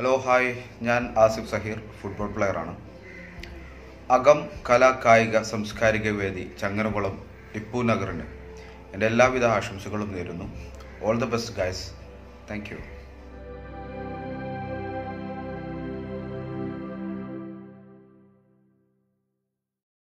Hello hi, ഞാൻ Asif സാഹീർ, football പ്ലെയറാണ്. അഗം കല കായിക സാംസ്കാരിക വേദി ചങ്ങനകുളം ടിപ്പു നഗറിന് എൻ്റെ എല്ലാവിധ ആശംസകളും നേരുന്നു. All the best guys, thank U.